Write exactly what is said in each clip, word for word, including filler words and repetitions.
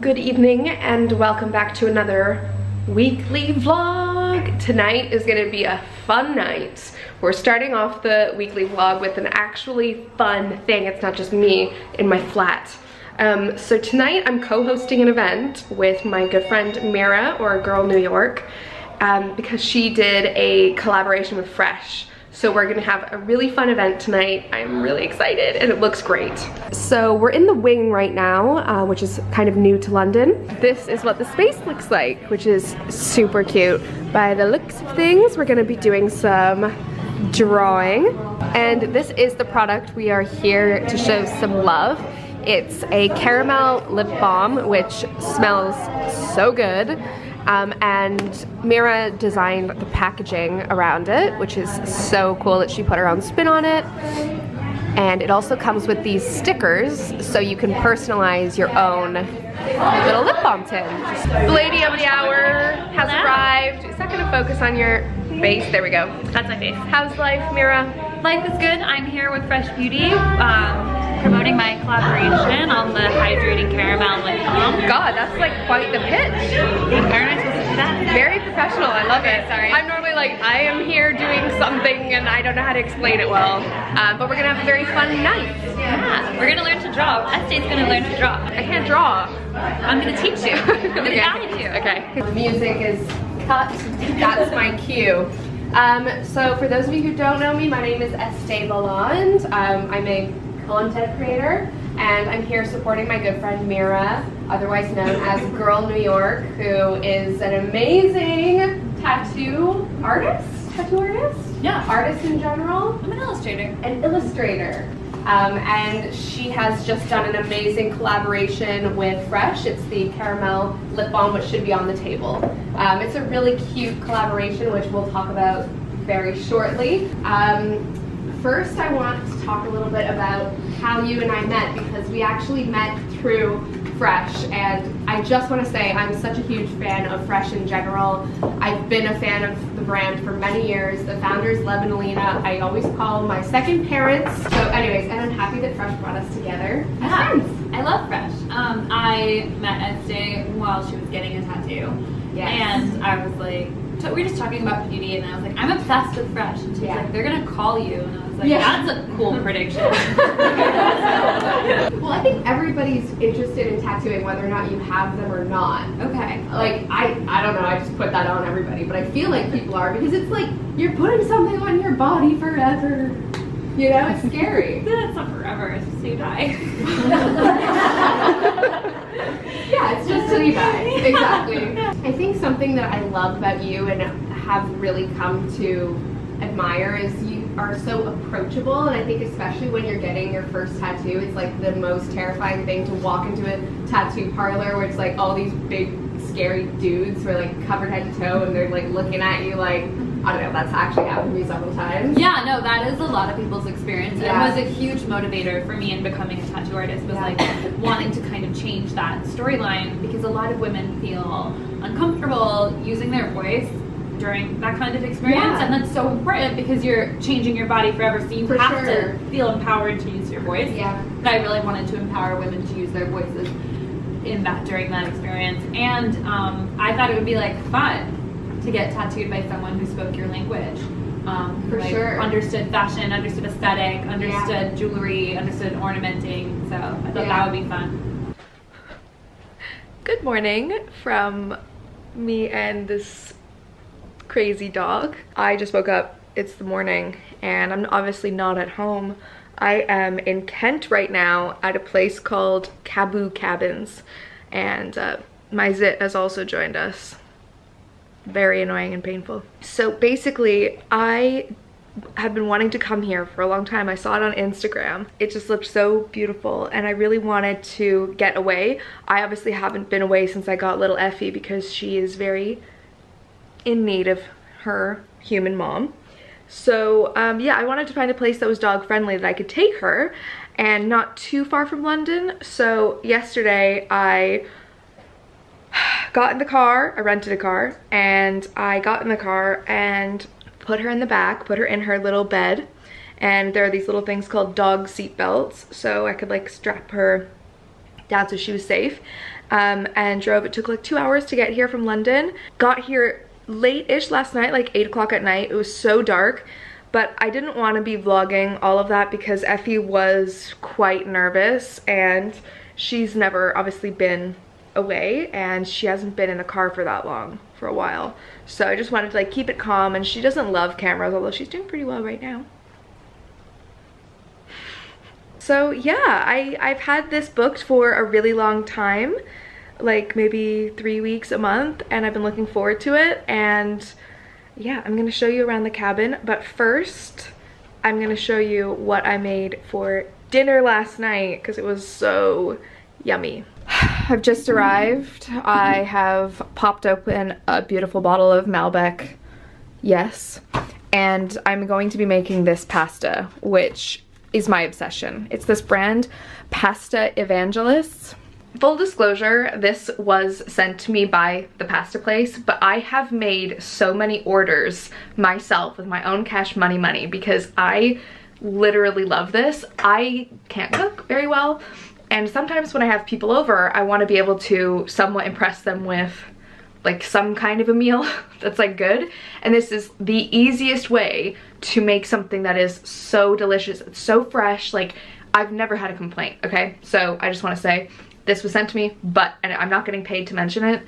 Good evening and welcome back to another weekly vlog. Tonight is gonna be a fun night. We're starting off the weekly vlog with an actually fun thing. It's not just me in my flat. Um, so tonight I'm co-hosting an event with my good friend Mira, or Girl New York, um, because she did a collaboration with Fresh. So we're gonna have a really fun event tonight. I'm really excited and it looks great. So we're in the wing right now, uh, which is kind of new to London. This is what the space looks like, which is super cute. By the looks of things, we're gonna be doing some drawing. And this is the product we are here to show some love. It's a caramel lip balm, which smells so good. Um, and Mira designed the packaging around it, which is so cool that she put her own spin on it. And it also comes with these stickers, so you can personalize your own little lip balm tin. The lady of the hour has Hello. arrived. It's not gonna focus on your face. There we go. That's my face. How's life, Mira? Life is good. I'm here with Fresh Beauty, um, promoting my collaboration on the hydrating caramel lip balm. God, that's like quite the pitch. Aren't I supposed to do that? Very professional. I love okay, it. Sorry. I'm normally like, I am here doing something and I don't know how to explain it well. Um, but we're gonna have a very fun night. Yeah. We're gonna learn to draw. Estee's gonna learn to draw. I can't draw. I'm gonna teach you. I'm gonna okay. guide you. Okay. The music is cut. That's my cue. Um, so for those of you who don't know me, my name is Estée Lalonde. Um, I'm a content creator and I'm here supporting my good friend Mira, otherwise known as Girl New York, who is an amazing tattoo artist? Tattoo artist? Yeah. Artist in general. I'm an illustrator. An illustrator. Um, and she has just done an amazing collaboration with Fresh. It's the caramel lip balm, which should be on the table. Um, it's a really cute collaboration, which we'll talk about very shortly. Um, first, I want to talk a little bit about how you and I met, because we actually met through Fresh, and I just want to say I'm such a huge fan of Fresh in general. I've been a fan of the brand for many years. The founders, Lev and Alina, I always call my second parents. So anyways, and I'm happy that Fresh brought us together. Yeah, I love Fresh. Um, I met Estée while she was getting a tattoo, yes. and I was like, so we were just talking about beauty, and I was like, I'm obsessed with Fresh. And she's yeah. like, they're gonna call you. And I was like, yeah. that's a cool prediction. Well, I think everybody's interested in tattooing, whether or not you have them or not. Okay. Like, I, I don't know, I just put that on everybody, but I feel like people are, because it's like, you're putting something on your body forever. You know, it's scary. Yeah, it's not forever, it's just till you die. Yeah, it's just till you die, exactly. I think something that I love about you and have really come to admire is you are so approachable, and I think especially when you're getting your first tattoo, it's like the most terrifying thing to walk into a tattoo parlor where it's like all these big scary dudes who are like covered head to toe and they're like looking at you like, I don't know, that's actually happened to me several times. Yeah, no, that is a lot of people's experience. Yeah. It was a huge motivator for me in becoming a tattoo artist, was yeah. like wanting to kind of change that storyline, because a lot of women feel uncomfortable using their voice during that kind of experience, yeah. and that's so important because you're changing your body forever, so you for have sure. to feel empowered to use your voice. Yeah. And I really wanted to empower women to use their voices in that during that experience, and um, I thought it would be like fun to get tattooed by someone who spoke your language. Um, For like, sure. Understood fashion, understood aesthetic, understood yeah. jewelry, understood ornamenting. So I thought yeah. that would be fun. Good morning from me and this crazy dog. I just woke up, it's the morning, and I'm obviously not at home. I am in Kent right now at a place called Cabu Cabins, and uh, my zit has also joined us. Very annoying and painful. So basically, I have been wanting to come here for a long time. I saw it on Instagram. It just looked so beautiful and I really wanted to get away. I obviously haven't been away since I got little Effie, because she is very in need of her human mom. So um, yeah, I wanted to find a place that was dog friendly that I could take her, and not too far from London. So yesterday I got in the car, I rented a car, and I got in the car and put her in the back, put her in her little bed, and there are these little things called dog seat belts, so I could like strap her down so she was safe. um, and drove. It took like two hours to get here from London. Got here late-ish last night, like eight o'clock at night. It was so dark, but I didn't want to be vlogging all of that because Effie was quite nervous and she's never obviously been away and she hasn't been in a car for that long, for a while. So I just wanted to like keep it calm, and she doesn't love cameras, although she's doing pretty well right now. So yeah, I, I've had this booked for a really long time, like maybe three weeks, a month, and I've been looking forward to it. And yeah, I'm gonna show you around the cabin, but first I'm gonna show you what I made for dinner last night because it was so yummy. I've just arrived. I have popped open a beautiful bottle of Malbec, yes, and I'm going to be making this pasta, which is my obsession. It's this brand, Pasta Evangelists. Full disclosure, this was sent to me by the pasta place, but I have made so many orders myself with my own cash money money because I literally love this. I can't cook very well, and sometimes when I have people over, I want to be able to somewhat impress them with like some kind of a meal that's like good. And this is the easiest way to make something that is so delicious. It's so fresh. Like, I've never had a complaint, okay? So I just want to say this was sent to me, but and I'm not getting paid to mention it,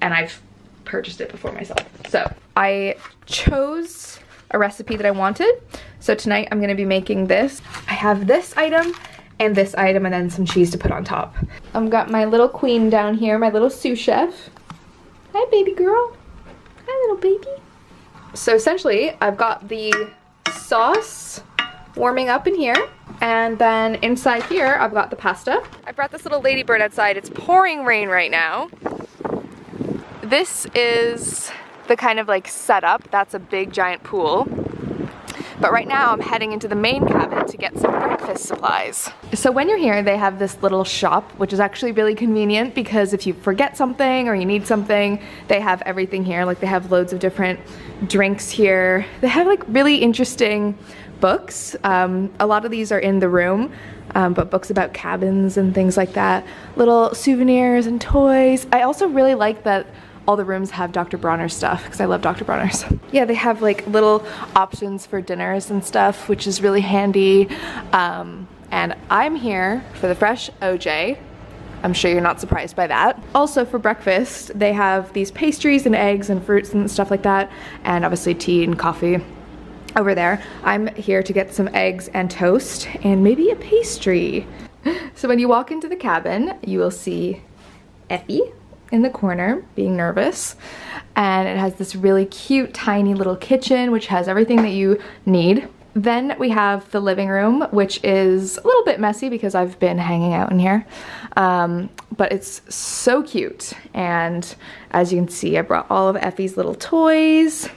and I've purchased it before myself. So I chose a recipe that I wanted. So tonight I'm going to be making this. I have this item and this item, and then some cheese to put on top. I've got my little queen down here, my little sous chef. Hi, baby girl. Hi, little baby. So essentially, I've got the sauce warming up in here, and then inside here, I've got the pasta. I brought this little ladybird outside. It's pouring rain right now. This is the kind of like setup. That's a big giant pool. But right now I'm heading into the main cabin to get some breakfast supplies. So when you're here, they have this little shop, which is actually really convenient because if you forget something or you need something, they have everything here. Like, they have loads of different drinks here. They have like really interesting books. Um, a lot of these are in the room, um, but books about cabins and things like that. Little souvenirs and toys. I also really like that all the rooms have Doctor Bronner's stuff because I love Doctor Bronner's. Yeah, they have like little options for dinners and stuff, which is really handy. Um, and I'm here for the Fresh O J. I'm sure you're not surprised by that. Also for breakfast, they have these pastries and eggs and fruits and stuff like that, and obviously tea and coffee over there. I'm here to get some eggs and toast and maybe a pastry. So when you walk into the cabin, you will see Effie in the corner being nervous, and it has this really cute tiny little kitchen which has everything that you need. Then we have the living room, which is a little bit messy because I've been hanging out in here, um, but it's so cute. And as you can see, I brought all of Effie's little toys,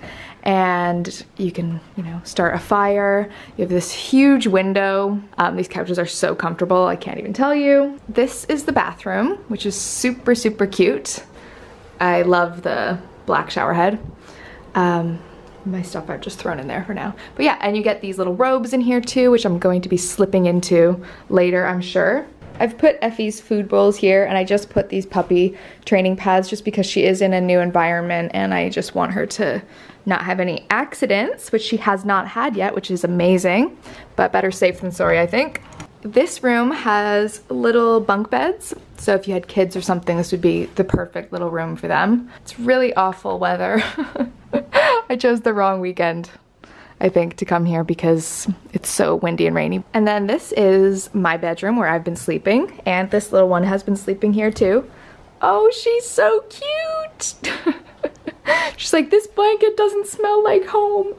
and you can, you know, start a fire. You have this huge window. Um, these couches are so comfortable, I can't even tell you. This is the bathroom, which is super, super cute. I love the black shower head. Um, my stuff I've just thrown in there for now. But yeah, and you get these little robes in here too, which I'm going to be slipping into later, I'm sure. I've put Effie's food bowls here, and I just put these puppy training pads just because she is in a new environment and I just want her to not have any accidents, which she has not had yet, which is amazing, but better safe than sorry, I think. This room has little bunk beds, so if you had kids or something, this would be the perfect little room for them. It's really awful weather. I chose the wrong weekend, I think, to come here because it's so windy and rainy. And then this is my bedroom where I've been sleeping, and this little one has been sleeping here too. Oh, she's so cute! She's like, this blanket doesn't smell like home.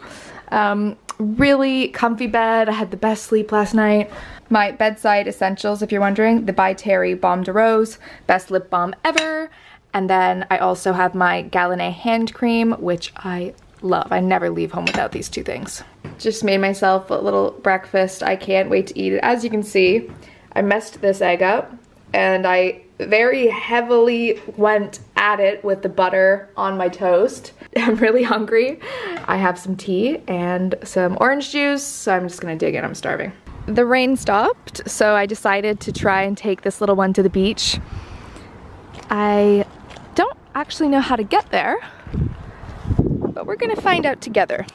Um, really comfy bed. I had the best sleep last night. My bedside essentials, if you're wondering, the By Terry Baume de Rose, best lip balm ever. And then I also have my Gallinée hand cream, which I love. I never leave home without these two things. Just made myself a little breakfast. I can't wait to eat it. As you can see, I messed this egg up, and I very heavily went at it with the butter on my toast. I'm really hungry. I have some tea and some orange juice, so I'm just gonna dig in. I'm starving. The rain stopped, so I decided to try and take this little one to the beach. I don't actually know how to get there, but we're gonna find out together.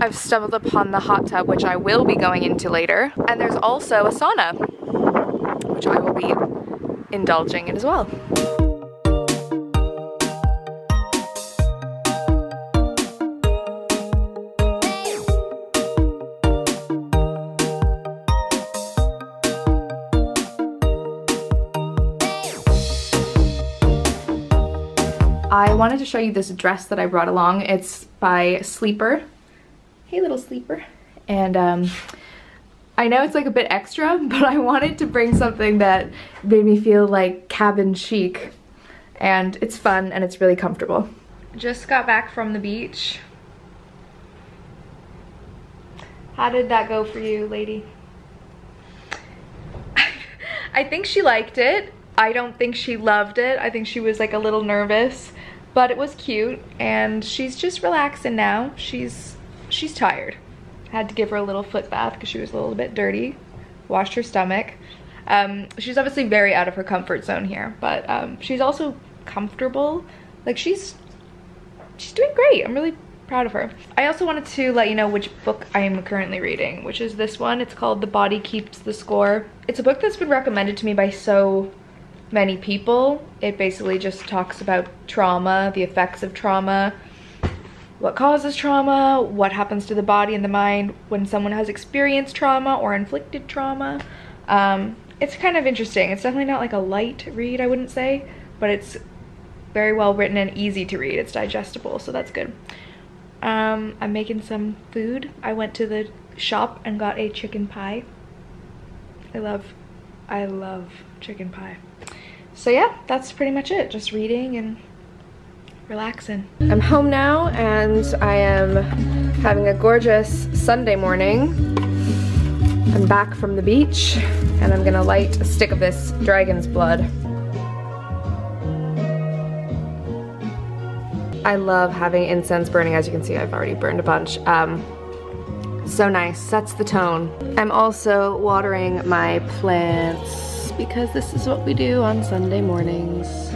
I've stumbled upon the hot tub, which I will be going into later, and there's also a sauna, which I will be indulging in as well. I wanted to show you this dress that I brought along. It's by Sleeper. Hey, little Sleeper. And um, I know it's like a bit extra, but I wanted to bring something that made me feel like cabin chic. And it's fun and it's really comfortable. Just got back from the beach. How did that go for you, lady? I think she liked it. I don't think she loved it. I think she was like a little nervous, but it was cute and she's just relaxing now. She's she's tired. I had to give her a little foot bath because she was a little bit dirty. Washed her stomach. Um, she's obviously very out of her comfort zone here, but um, she's also comfortable. Like she's she's doing great. I'm really proud of her. I also wanted to let you know which book I am currently reading, which is this one. It's called The Body Keeps the Score. It's a book that's been recommended to me by so many people. It basically just talks about trauma, the effects of trauma, what causes trauma, what happens to the body and the mind when someone has experienced trauma or inflicted trauma. Um, it's kind of interesting. It's definitely not like a light read, I wouldn't say, but it's very well written and easy to read. It's digestible, so that's good. Um, I'm making some food. I went to the shop and got a chicken pie. I love, I love chicken pie. So yeah, that's pretty much it. Just reading and relaxing. I'm home now and I am having a gorgeous Sunday morning. I'm back from the beach and I'm gonna light a stick of this Dragon's Blood. I love having incense burning. As you can see, I've already burned a bunch. Um, so nice, sets the tone. I'm also watering my plants because this is what we do on Sunday mornings.